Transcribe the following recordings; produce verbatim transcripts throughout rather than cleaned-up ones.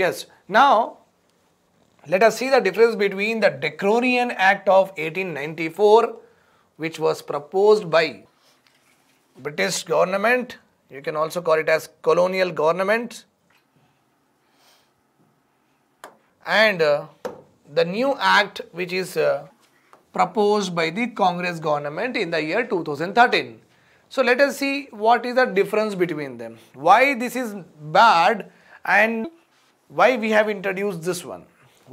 Yes. Now, let us see the difference between the Decronion Act of eighteen ninety-four, which was proposed by British government. You can also call it as colonial government. And uh, the new act which is uh, proposed by the Congress government in the year two thousand thirteen. So let us see what is the difference between them. Why this is bad and why we have introduced this one.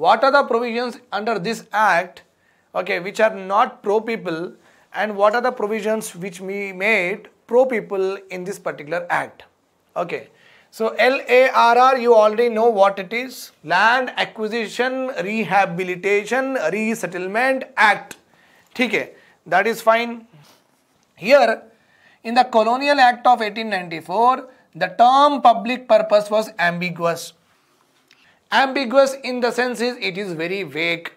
What are the provisions under this act, okay, which are not pro-people, and what are the provisions which we made pro-people in this particular act. Okay. So, L A R R, you already know what it is. Land Acquisition Rehabilitation Resettlement Act. Okay, that is fine. Here, in the Colonial Act of eighteen ninety-four, the term public purpose was ambiguous. Ambiguous in the sense is it is very vague.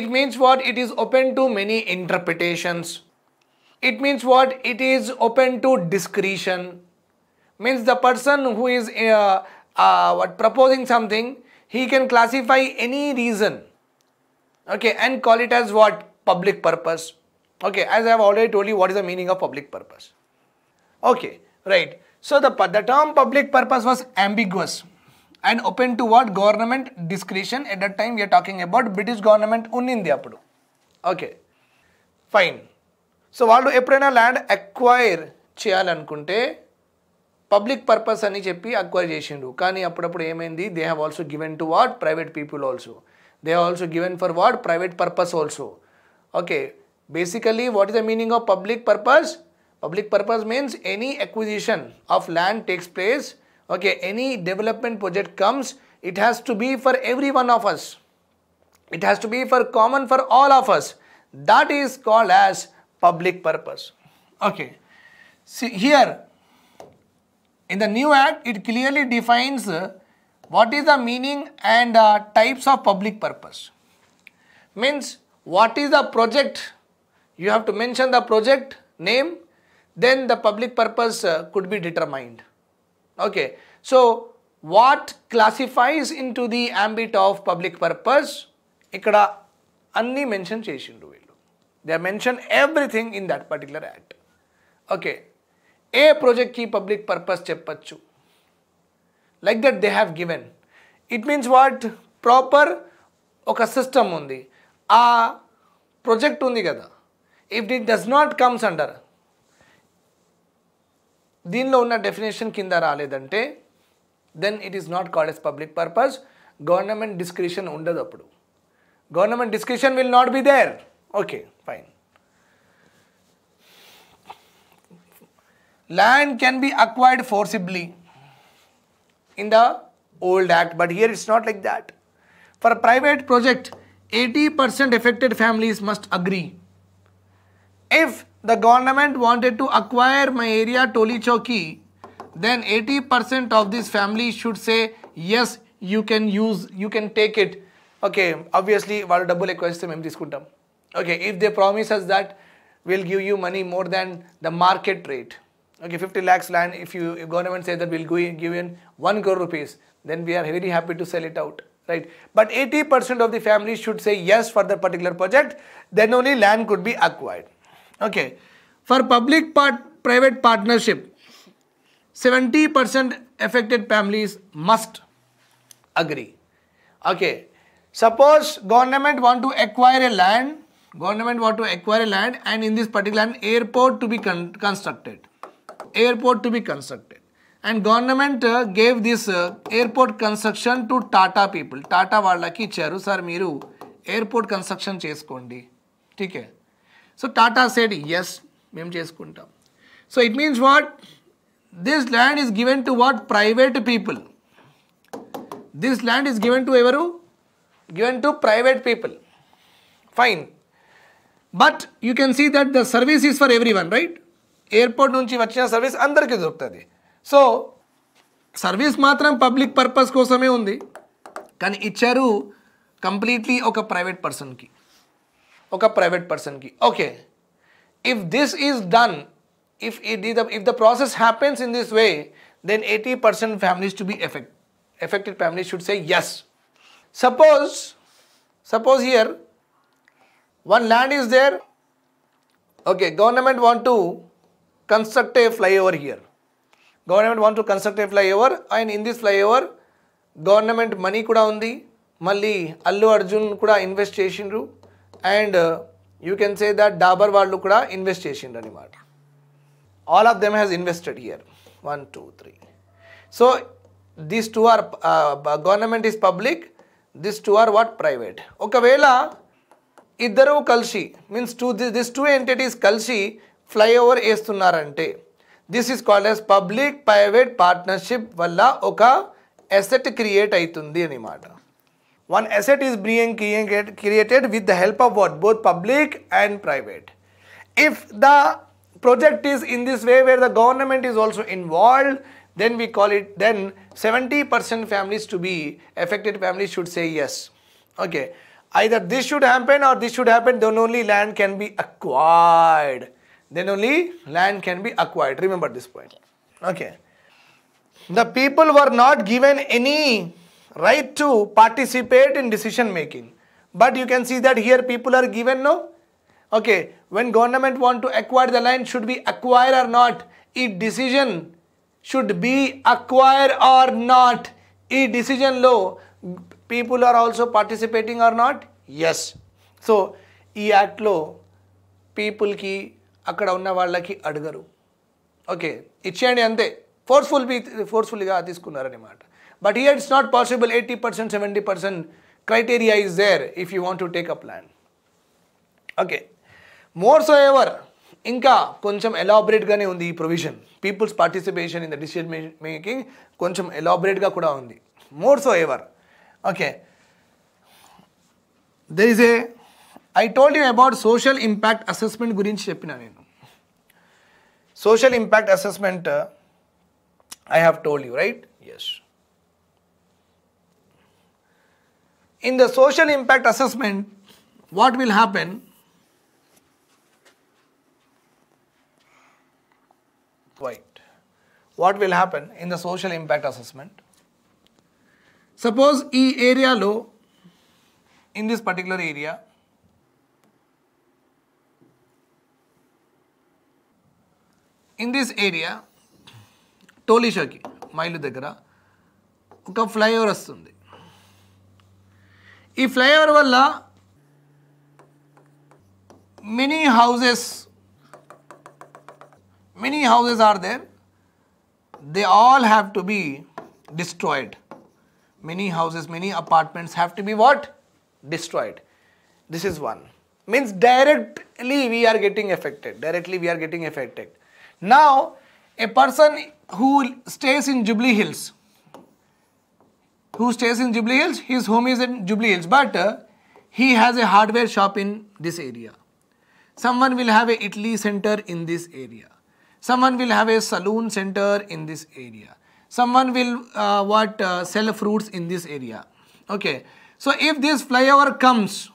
It means what? It is open to many interpretations. It means what? It is open to discretion. Means the person who is uh, uh, what proposing something, he can classify any reason, okay, and call it as what? Public purpose. Okay, as I have already told you what is the meaning of public purpose. Okay, right. So, the, the term public purpose was ambiguous and open to what? Government discretion. At that time we are talking about British government unnindiyapudu. Okay, fine. So, vallu epraina land acquire cheyalanunte public purpose ani cheppi acquire chesindu kani appudu emaindi, they have also given to what? Private people also. They have also given for what? Private purpose also. Okay, basically what is the meaning of public purpose? Public purpose means any acquisition of land takes place, okay, any development project comes, it has to be for every one of us, it has to be for common for all of us. That is called as public purpose. Okay, see here in the new act, it clearly defines uh, what is the meaning and uh, types of public purpose. Means what is the project? You have to mention the project name, then the public purpose uh, could be determined. Okay. So, what classifies into the ambit of public purpose? Ikkada anni mention chesindu. They have mentioned everything in that particular act. Okay. A project ki public purpose cheppachu. Like that they have given. It means what? Proper oka system undi. A project undi kada. If it does not comes under. Deenlo unna definition kinda raledante, then it is not called as public purpose. Government discretion undadu appudu. Government discretion will not be there. Okay, fine. Land can be acquired forcibly in the old act, but here it's not like that. For private project, eighty percent affected families must agree. If the government wanted to acquire my area Toli Chowki, then eighty percent of these families should say, yes, you can use, you can take it. Okay, obviously, while double request, okay, if they promise us that, we'll give you money more than the market rate. Okay, fifty lakhs land, if you if government says that we'll go in, give in one crore rupees, then we are very happy to sell it out, right? But eighty percent of the families should say yes for the particular project, then only land could be acquired. Okay, for public part private partnership, seventy percent affected families must agree. Okay, suppose government want to acquire a land, government want to acquire a land, and in this particular land, airport to be con constructed. Airport to be constructed, and government uh, gave this uh, airport construction to Tata people. Tata vallaki icharu, sir meeru airport construction cheskondi, theek hai. So Tata said yes, mem cheskuntam. So it means what? This land is given to what? Private people. This land is given to evaru? Given to private people. Fine, but you can see that the service is for everyone, right? Airport nunchi vachina service andariki dorukutadi. So service matram public purpose kosame undi, kani icharu completely oka private person ki, oka private person ki. Okay, if this is done, if it, if the process happens in this way, then eighty percent families to be affect, affected family should say yes. Suppose, suppose here one land is there, okay, government want to construct a flyover here. Government want to construct a flyover, and in this flyover, government money kuda undi, malli Allu Arjun kuda invest chesinru, and uh, you can say that Dabar vallu kuda invest chesinru anamata. All of them has invested here. One, two, three. So these two are uh, government is public. These two are what? Private. Okavela iddaru kalshi means two. These two entities kalshi flyover estunarante. This is called as public-private partnership. Valla oka asset create aitundi animata. One asset is being created with the help of what? Both public and private. If the project is in this way where the government is also involved, then we call it, then seventy percent families to be affected families should say yes. Okay, either this should happen or this should happen, then only land can be acquired. Then only land can be acquired. Remember this point. Okay. The people were not given any right to participate in decision making. But you can see that here people are given no. Okay, when government want to acquire the land, should be acquire or not? E decision should be acquire or not? E decision law, people are also participating or not? Yes. So, E act law, people ki akkada unna vallaki adagaru. Okay, ichchandi ante forcefully forcefully ga tiskunnaru anamata. But here it's not possible. eighty percent, seventy percent criteria is there if you want to take up land. Okay. More so ever, inka koncham elaborate gane undi provision. People's participation in the decision making koncham elaborate ga kuda undi. More so ever. Okay. There is a, I told you about social impact assessment gurinchi cheppina nenu. Social impact assessment uh, I have told you, right? Yes. In the social impact assessment, what will happen? Right. What will happen in the social impact assessment? Suppose E area low, in this particular area, in this area, Tolishaki, Mailu Dagara, Uka flyover astundi. E flyover valla, many houses Many houses are there, they all have to be destroyed. Many houses, many apartments have to be what? Destroyed. This is one. Means directly we are getting affected. Directly we are getting affected. Now, a person who stays in Jubilee Hills, who stays in Jubilee Hills, his home is in Jubilee Hills, but uh, he has a hardware shop in this area. Someone will have an Italy center in this area. Someone will have a saloon center in this area. Someone will uh, what uh, sell fruits in this area. Okay. So if this flyover comes,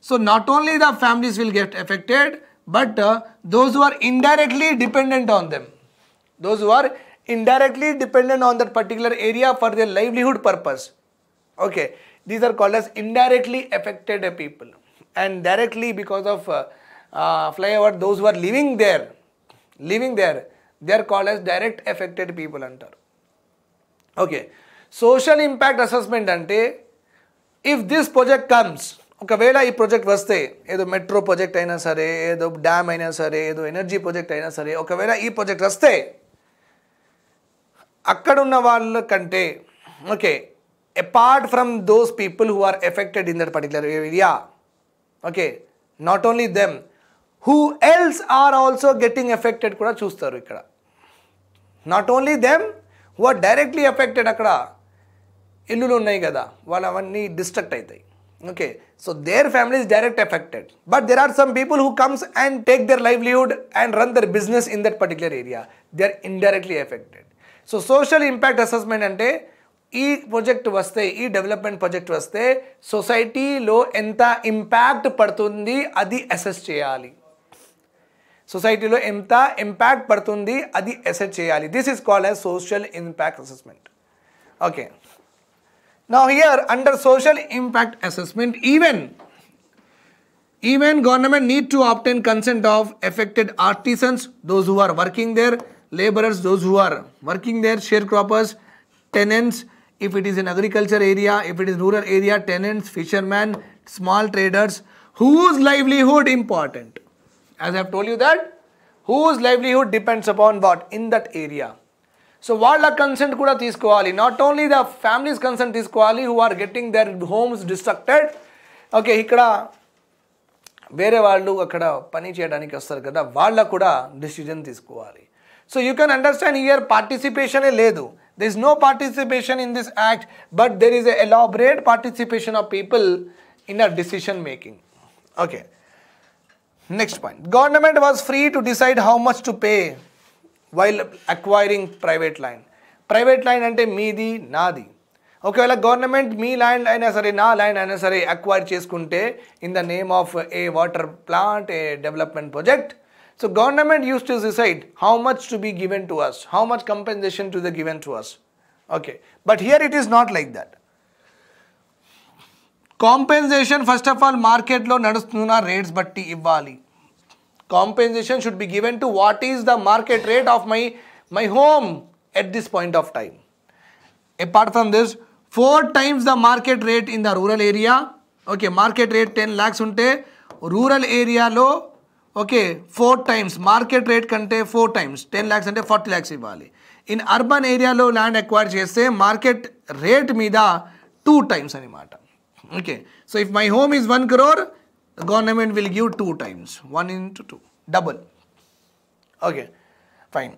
so not only the families will get affected, but uh, those who are indirectly dependent on them, those who are indirectly dependent on that particular area for their livelihood purpose. Okay. These are called as indirectly affected people, and directly because of uh, uh, flyover, those who are living there. Living there, they are called as direct affected people under. Okay, social impact assessment ante, if this project comes, okavela ee project vaste, edo metro project aina sare, edo dam aina sare, edo energy project aina sare, okavela ee project vaste akkada unna vallu kante, okay, apart from those people who are affected in that particular area, okay, not only them, who else are also getting affected kuda chustaru ikkada. Not only them who are directly affected akkada illulu unnai kada vallu avanni destruct aitayi. Okay, so their family is direct affected, but there are some people who comes and take their livelihood and run their business in that particular area. They are indirectly affected. So social impact assessment ante ee project vaste, ee development project vaste society lo enta impact padutundi adi assess cheyali. Society lo enta impact padutundi adi assess cheyali. This is called as social impact assessment. Okay. Now here under social impact assessment, even even government need to obtain consent of affected artisans, those who are working there, laborers, those who are working there, sharecroppers, tenants, if it is an agriculture area, if it is rural area, tenants, fishermen, small traders, whose livelihood important. As I have told you that, whose livelihood depends upon what in that area. So, వాళ్ళ consent kuda teesukovali. Not only the families consent teesukovali who are getting their homes destructed. Okay, ikkada vere vaallu akkada pani cheyadaniki vastaru kada, vaalla kuda decision teesukovali. So, you can understand here participation e ledu. There is no participation in this act, but there is an elaborate participation of people in a decision making. Okay. Next point. Government was free to decide how much to pay while acquiring private land. Private land ante meedi, naadi. Okay, well, government me land aina sare, na land aina sare acquire cheskunte in the name of a water plant, a development project. So government used to decide how much to be given to us, how much compensation to be given to us. Okay, but here it is not like that. Compensation first of all market lo nadustuna rates batti ivvali. Compensation should be given to what is the market rate of my, my home at this point of time. Apart from this, four times the market rate in the rural area. Okay, market rate ten lakhs unte, rural area low, okay, four times, market rate kante four times, ten lakhs ante forty lakhs ivvali. In urban area low land acquired cheste, market rate mida two times animata. Okay, so if my home is one crore, the government will give two times, one into two, double. Okay, fine.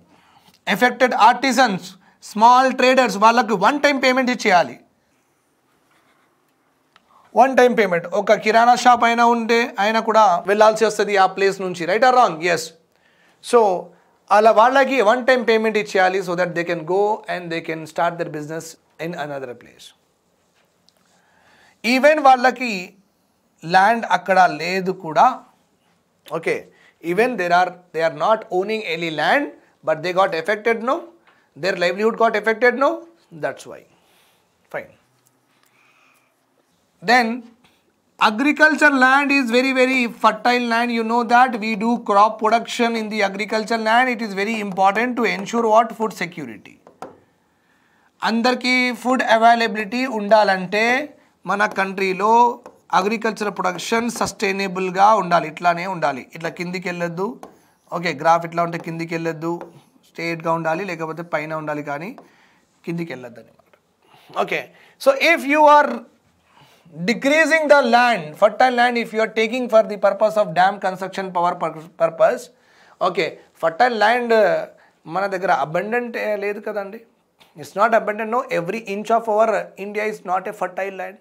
Affected artisans, small traders, vallaku one time payment icheyali. One time payment. Oka kirana shop aina unde aina kuda vellalsi vastadi aa place nunchi, right or wrong? Yes. So ala vallaki one time payment icheyali so that they can go and they can start their business in another place. Even vallaki land akkada ledu kuda. Okay, even there are they are not owning any land, but they got affected, no, their livelihood got affected, no, that's why. Fine. Then agriculture land is very very fertile land. You know that we do crop production in the agriculture land. It is very important to ensure what food security, andarki food availability undalante mana country lo agriculture production sustainable ga undali, itlane undali, itla kindiki velladdu. Okay, graph itla unte kindiki velladdu, straight ga undali lekapothe paina undali kaani kindiki velladdu anamata. Okay, so if you are decreasing the land, fertile land, if you are taking for the purpose of dam construction, power purpose, okay, fertile land mana daggara abundant ledu kadandi. It's not abundant, no, every inch of our India is not a fertile land.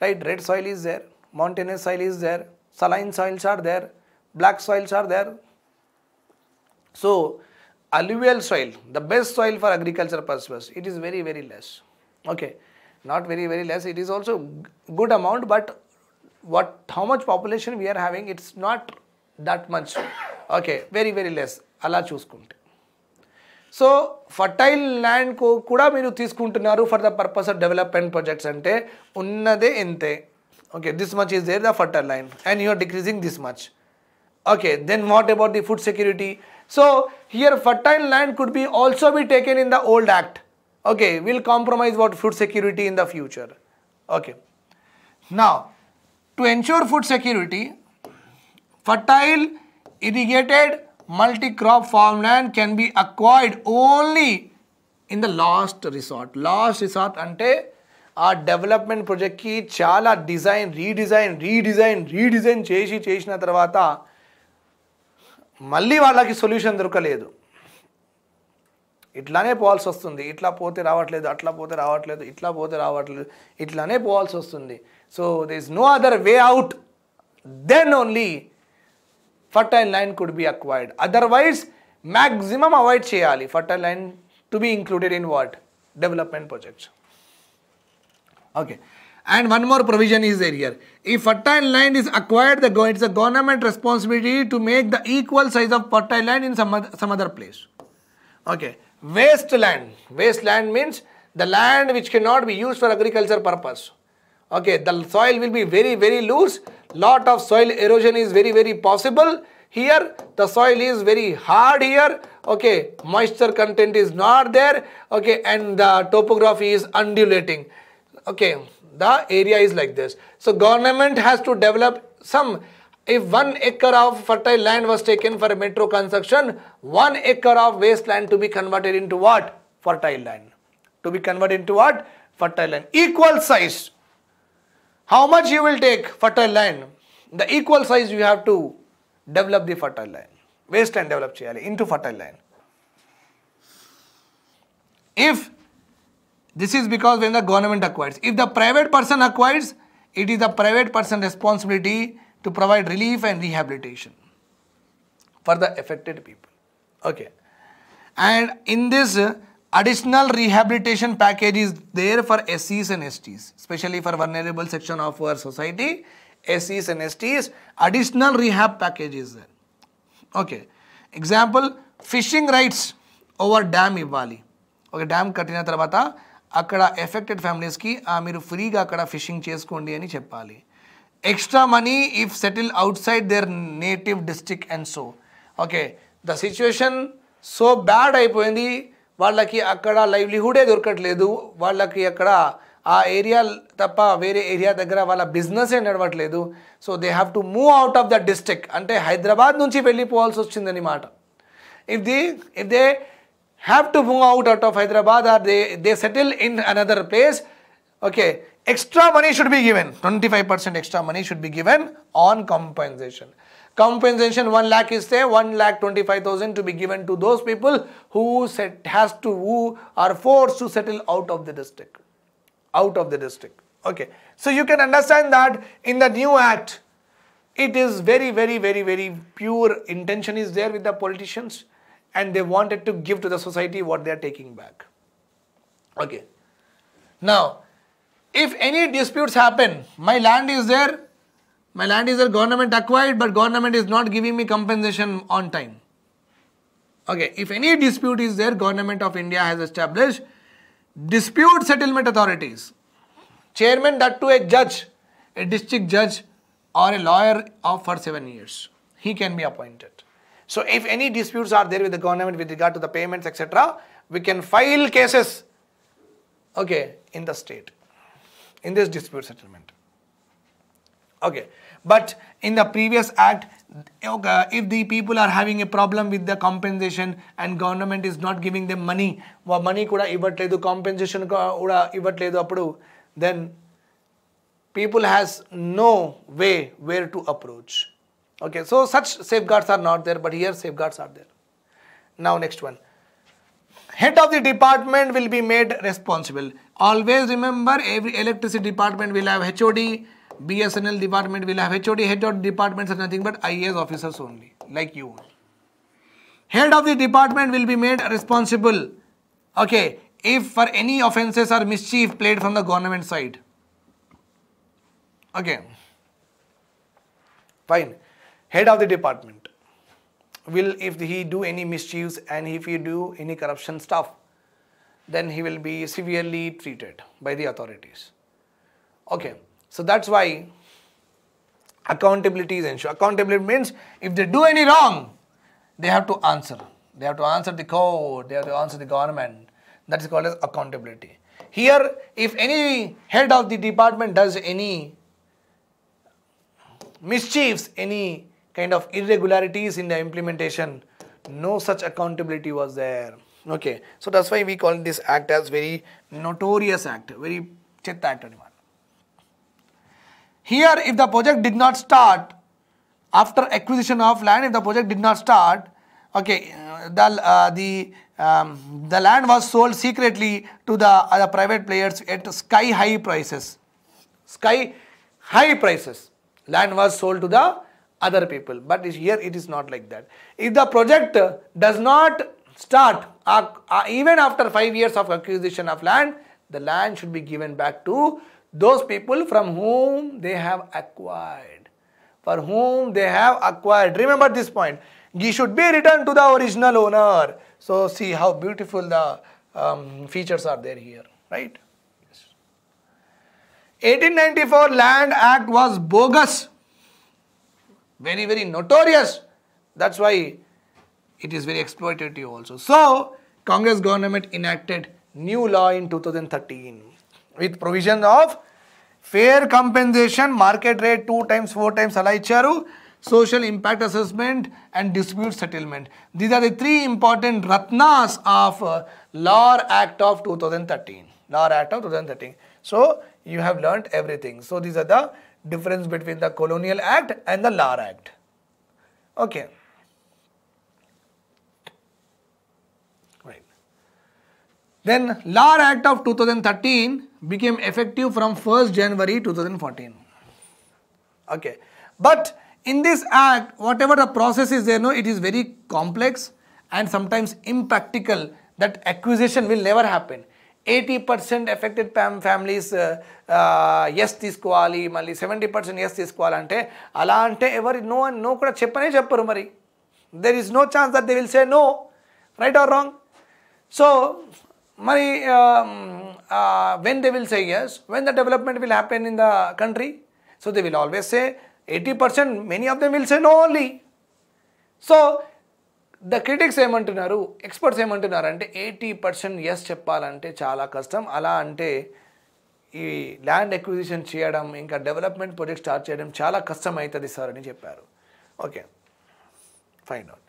Right, red soil is there, mountainous soil is there, saline soils are there, black soils are there. So, alluvial soil, the best soil for agriculture purposes, it is very, very less. Okay, not very, very less, it is also good amount, but what, how much population we are having, it's not that much. Okay, very, very less. Ala chusukunte. So, fertile land ko kuda meeru teeskuntunnaru for the purpose of development projects ante unnade ente. Okay, this much is there, the fertile land, and you are decreasing this much. Okay, then what about the food security? So, here fertile land could be also be taken in the old act. Okay, we'll compromise about food security in the future. Okay. Now, to ensure food security, fertile, irrigated, multi-crop farmland can be acquired only in the last resort. Last resort ante our development project ki chala design, redesign, redesign, redesign chesi chesina tarvata malli vallaki solution dorukaledu. Itlane povalsi vastundi, itla pothe ravatledu, atla pothe ravatledu, itla pothe ravatledu, itlane povalsi vastundi. So there is no other way out. Then only fertile land could be acquired. Otherwise, maximum avoid cheyali. Fertile land to be included in what? Development projects. Okay. And one more provision is there here. If fertile land is acquired, the it's the government responsibility to make the equal size of fertile land in some other, some other place. Okay. Wasteland. Wasteland means the land which cannot be used for agriculture purpose. Okay, the soil will be very, very loose. Lot of soil erosion is very, very possible. Here, the soil is very hard here. Okay, moisture content is not there. Okay, and the topography is undulating. Okay, the area is like this. So, government has to develop some. If one acre of fertile land was taken for a metro construction, one acre of wasteland to be converted into what? Fertile land. To be converted into what? Fertile land. Equal size. How much you will take fertile land? The equal size you have to develop the fertile land. Wasteland developed into fertile land. If this is because when the government acquires, if the private person acquires, it is the private person's responsibility to provide relief and rehabilitation for the affected people. Okay. And in this, additional rehabilitation package is there for S Cs and S Ts, especially for vulnerable section of our society, S Cs and S Ts, additional rehab package is there. Okay. Example, fishing rights over dam Ivali. Okay, dam katina tarvata, akkada affected families ki, meeru free ga akkada fishing cheskondi ani cheppali. Extra money if settled outside their native district and so. Okay, the situation so bad aipoyindi. Vallaki akkada livelihood e dorkatledu. Vallaki akkada aa area tappa vere area daggara valla business e nadvatledu. So they have to move out of the district. Ante Hyderabad nunchi vellipovalsi vachindani maata. If they if they have to move out out of Hyderabad or they they settle in another place, okay, extra money should be given. twenty-five percent extra money should be given on compensation. Compensation one lakh is there, one lakh twenty-five thousand to be given to those people who set, has to, who are forced to settle out of the district. Out of the district. Okay. So you can understand that in the new act, it is very, very, very, very pure intention is there with the politicians, and they wanted to give to the society what they are taking back. Okay. Now, if any disputes happen, my land is there, my land is a government acquired, but government is not giving me compensation on time. Okay, if any dispute is there, government of India has established dispute settlement authorities. Chairman that to a judge, a district judge or a lawyer of for seven years. He can be appointed. So if any disputes are there with the government with regard to the payments, et cetera, we can file cases, okay, in the state, in this dispute settlement. Okay, but in the previous act, okay, if the people are having a problem with the compensation and government is not giving them money, money kuda ivatledu, compensation kuda ivatledu appudu, then people has no way where to approach. Okay, so such safeguards are not there, but here safeguards are there. Now next one. Head of the department will be made responsible. Always remember, every electricity department will have H O D. B S N L department will have H O D. Head of departments are nothing but I A S officers only, like you. Head of the department will be made responsible, okay, if for any offences or mischief played from the government side. Okay, fine. Head of the department will, if he do any mischiefs and if he do any corruption stuff, then he will be severely treated by the authorities. Okay. So that's why accountability is ensured. Accountability means if they do any wrong, they have to answer. They have to answer the court, they have to answer the government. That is called as accountability. Here, if any head of the department does any mischiefs, any kind of irregularities in the implementation, no such accountability was there. Okay. So that's why we call this act as very notorious act, very chetta act. Here, if the project did not start after acquisition of land, if the project did not start, okay, the uh, the um, the land was sold secretly to the other uh, private players at sky high prices. Sky high prices. Land was sold to the other people, but here it is not like that. If the project does not start uh, uh, even after five years of acquisition of land, the land should be given back to those people from whom they have acquired, for whom they have acquired. Remember this point. He should be returned to the original owner. So see how beautiful the um, features are there here. right? Yes. eighteen ninety-four Land Act was bogus, very, very notorious. That's why it is very exploitative also. So, Congress government enacted new law in two thousand thirteen with provision of fair compensation, market rate two times, four times, alai charu, social impact assessment and dispute settlement. These are the three important ratnas of uh, Law Act of two thousand thirteen. Law Act of twenty thirteen. So, you have learnt everything. So, these are the difference between the Colonial Act and the Law Act. Okay. Right. Then, Law Act of two thousand thirteen became effective from first January two thousand fourteen. Okay. But in this act, whatever the process is there, no, it is very complex and sometimes impractical, that acquisition will never happen. eighty percent affected families, uh, uh, yes, this quali, seventy percent yes, this quali, ante, ala ante, ever, no one, no kuda cheppane chepparu mari. There is no chance that they will say no, right or wrong. So, mari, um, uh, when they will say yes, when the development will happen in the country, so they will always say, eighty percent, many of them will say no only. So, the critics say, experts say, eighty percent yes cheppalante chala custom, ala ante, ee land acquisition cheyadam, inka development project start cheyadam, chala custom aitadi sir ani chepparu. Okay, find out.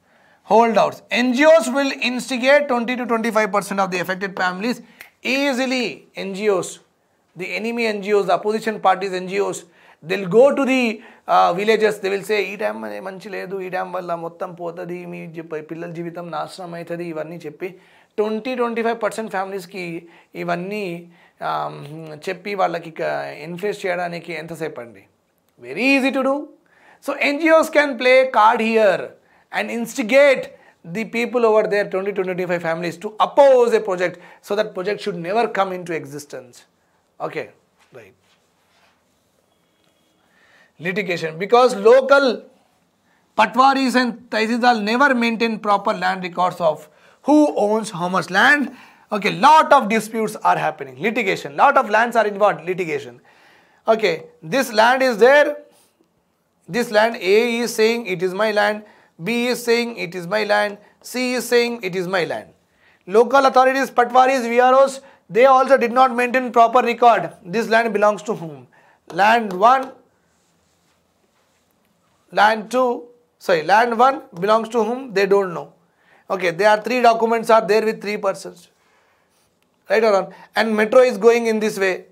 Holdouts. N G Os will instigate twenty to twenty-five percent of the affected families easily. N G Os, the enemy N G Os, the opposition parties N G Os, they'll go to the uh, villages, they will say, Idam manchi ledu, idam valla mottam potadi, mi pillal jeevitam nashram aitadi, ivanni cheppi, twenty to twenty-five percent families ki ivanni um, cheppi vallaki influence cheyadaniki entha sepandi. Very easy to do. So N G Os can play card here and instigate the people over there, twenty to twenty-five families, to oppose a project, so that project should never come into existence. Okay, right. Litigation, because local patwaris and taisildar never maintain proper land records of who owns how much land. Okay, lot of disputes are happening. Litigation, lot of lands are involved. Litigation. Okay, this land is there. This land, A is saying it is my land. B is saying it is my land. C is saying it is my land. Local authorities, patwaris, V R Os, they also did not maintain proper record. This land belongs to whom? Land one. Land two, sorry, land one belongs to whom? They don't know. Okay, there are three documents are there with three persons. Right or wrong? And metro is going in this way.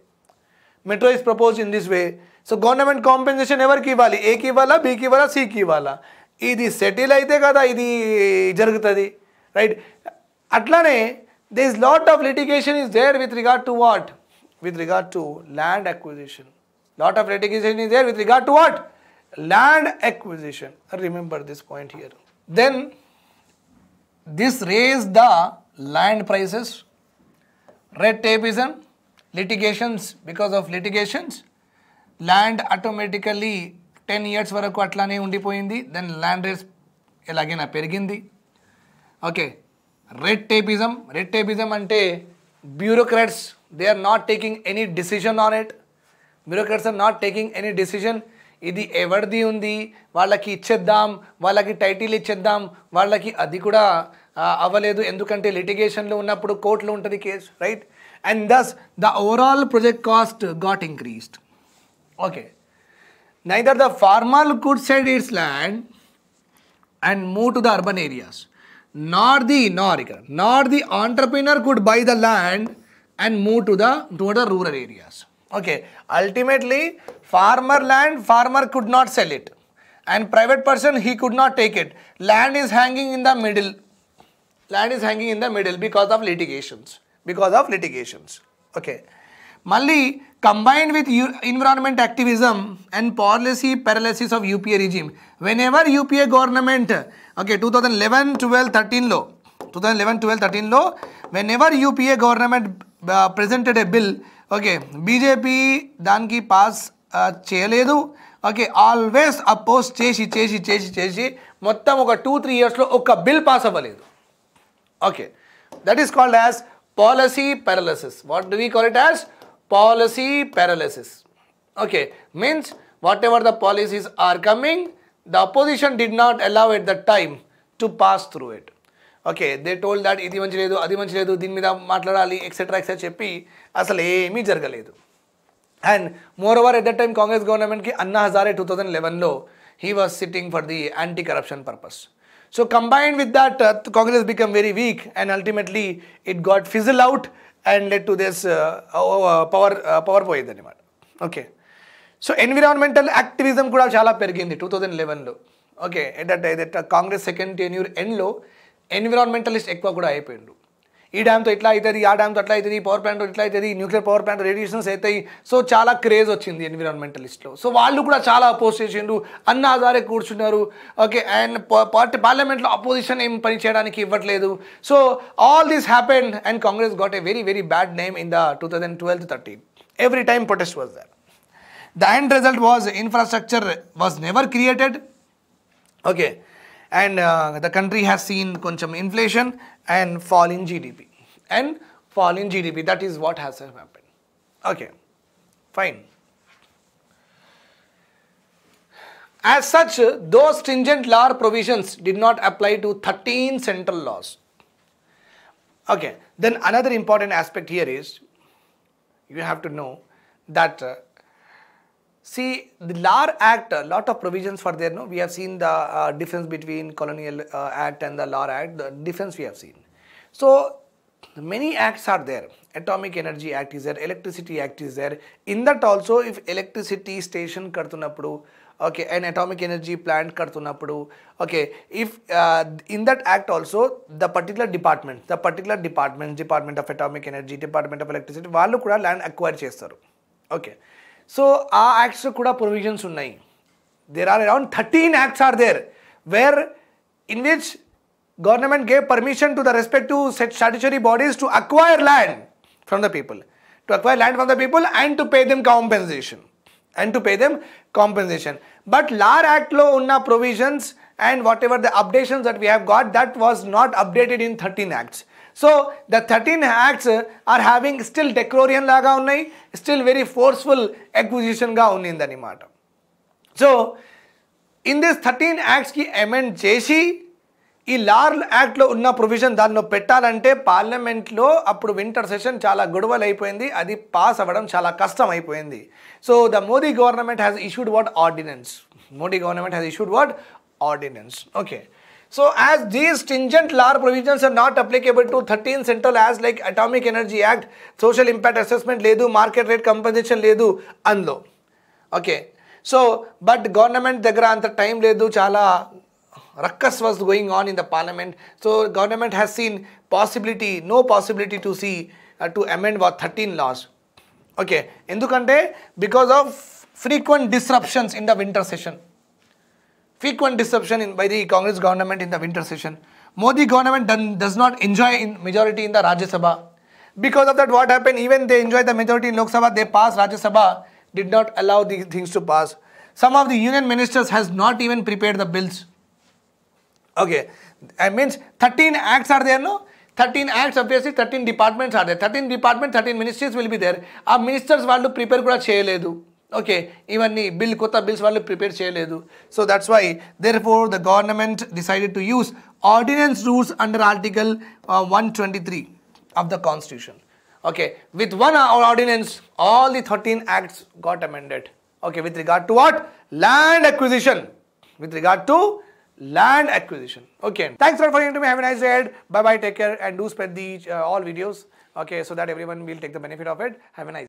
Metro is proposed in this way. So, government compensation ever ki vali. A ki vala, B ki vala, C ki vala. Idi settle aithe kada, idi jargutadi. Right? Atlane, there is lot of litigation is there with regard to what? With regard to land acquisition. Lot of litigation is there with regard to what? Land acquisition. Remember this point here. Then this raised the land prices, red tapeism, litigations, because of litigations, land automatically ten years varaku atlane undipoyindi, then land rates elagena perigindi. Okay, red tapeism. Red tapeism ante bureaucrats, they are not taking any decision on it. Bureaucrats are not taking any decision. ఇది ఎవర్ది ఉంది, వాళ్ళకి ఇచ్చేద్దాం, వాళ్ళకి title ఇచ్చేద్దాం, వాళ్ళకి అది కూడా అవ్వలేదు, ఎందుకంటే లిటిగేషన్లో ఉన్నప్పుడు కోర్టులో ఉంటుంది case, right? And thus the overall project cost got increased. Okay, neither the farmer could sell its land and move to the urban areas, not the nor ఇక్కడ not the entrepreneur could buy the land and move to the toward the rural areas. Okay, ultimately farmer land, farmer could not sell it, and private person, he could not take it. Land is hanging in the middle. Land is hanging in the middle because of litigations. Because of litigations. Okay. Malli, combined with environment activism and policy paralysis of U P A regime. Whenever U P A government, okay, twenty eleven twelve thirteen law, twenty eleven twelve thirteen law, whenever U P A government uh, presented a bill, okay, B J P danki pass uh, cheyaledu. Okay, always oppose chesi chesi chesi chesi. Mottam oka two three years lo oka bill pass avvaledu. Okay, that is called as policy paralysis. What do we call it as? Policy paralysis. Okay, means whatever the policies are coming, the opposition did not allow at the time to pass through it. Okay, they told that idi manchi ledu, adi manchi ledu, din meeda matladali, et cetera et cetera cheppi asal emi jaragaledu. And moreover, at that time Congress government ki Anna Hazare two thousand eleven lo he was sitting for the anti-corruption purpose. So combined with that, uh, Congress became very weak, and ultimately it got fizzled out and led to this uh, uh, power uh, power void. Okay. So environmental activism kuda chala perigindi twenty eleven lo. Okay, at that time, that Congress second tenure end lo environmentalist ekwa kuda ayipoyindu. Ee dam to itla aitadi, aa dam to atla aitadi, power plant to itla aitadi, nuclear power plant radiations aitayi. So chala craze ochindi environmentalist lo. So vallu kuda chala oppose chesindu. Anna Hazare kurchunnaru. Okay, and party parliament lo opposition em pani cheyadaniki ivvatledu. So all this happened, and Congress got a very very bad name in the twenty twelve to thirteen. Every time protest was there. The end result was infrastructure was never created. Okay, and uh, the country has seen koncham inflation and fall in G D P. And fall in G D P, that is what has happened. Okay, fine. As such, those stringent law provisions did not apply to thirteen central laws. Okay, then another important aspect here is, you have to know that uh, see, the L A R Act, a lot of provisions for there, no? We have seen the uh, difference between Colonial uh, Act and the L A R Act, the difference we have seen. So, many acts are there. Atomic Energy Act is there, Electricity Act is there. In that also, if electricity station kartunappudu, okay, an atomic energy plant kartunappudu, okay, if uh, in that act also, the particular department, the particular department, Department of Atomic Energy, Department of Electricity, vallu kuda land acquire chestaru. Okay. So, our acts kuda provisions unnai. There are around thirteen acts are there, where in which government gave permission to the respective statutory bodies to acquire land from the people, to acquire land from the people and to pay them compensation, and to pay them compensation. But L A R Act lo unna provisions and whatever the updations that we have got, that was not updated in thirteen acts. So, the thirteen acts are having still Decronion laga unnai, still very forceful acquisition ga unnindani mata. So, in this thirteen acts ki amend chesi, ee L A R Act lo unna provision danno pettalante parliament lo appudu winter session chala godaval ayipoyindi, adi pass avadam chala kashtam ayipoyindi. So, the Modi government has issued what? Ordinance. Modi government has issued what? Ordinance. Okay. So, as these stringent L A R provisions are not applicable to thirteen central acts like Atomic Energy Act, Social Impact Assessment ledu, Market Rate Compensation ledu, anlo. Okay. So, but government dagra anta time ledu, chala ruckus was going on in the parliament. So, government has seen possibility, no possibility to see, uh, to amend what thirteen laws. Okay. Endukante, because of frequent disruptions in the winter session. Frequent disruption in, by the Congress government in the winter session. Modi government done, does not enjoy in majority in the Rajya Sabha. Because of that, what happened? Even they enjoy the majority in Lok Sabha, they passed Rajya Sabha, did not allow these things to pass. Some of the union ministers has not even prepared the bills. Okay, that means thirteen acts are there, no? thirteen acts, obviously thirteen departments are there. thirteen departments, thirteen ministries will be there. Our ministers want to prepare kuda cheyaledu. Okay, even the bill, kota bills were prepared. So that's why, therefore, the government decided to use ordinance rules under Article uh, one twenty-three of the Constitution. Okay, with one ordinance, all the thirteen acts got amended. Okay, with regard to what? Land acquisition. With regard to land acquisition. Okay, thanks for listening to me. Have a nice day. Bye bye. Take care, and do spread the uh, all videos. Okay, so that everyone will take the benefit of it. Have a nice day.